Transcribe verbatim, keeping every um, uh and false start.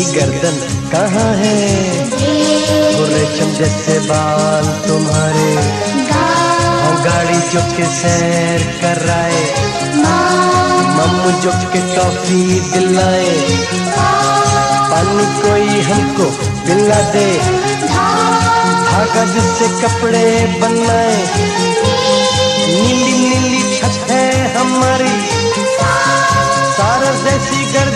जैसी गर्दन कहाँ है, वो रेशम जैसे बाल तुम्हारे। हाँ गाड़ी जो के सैर कराए, मम्मू जो के टॉफी दिलाए, पानी कोई हमको पिला दे, धागा जिससे कपड़े बनाए। नीली नीली छत है हमारी, सारस जैसी गर्दन।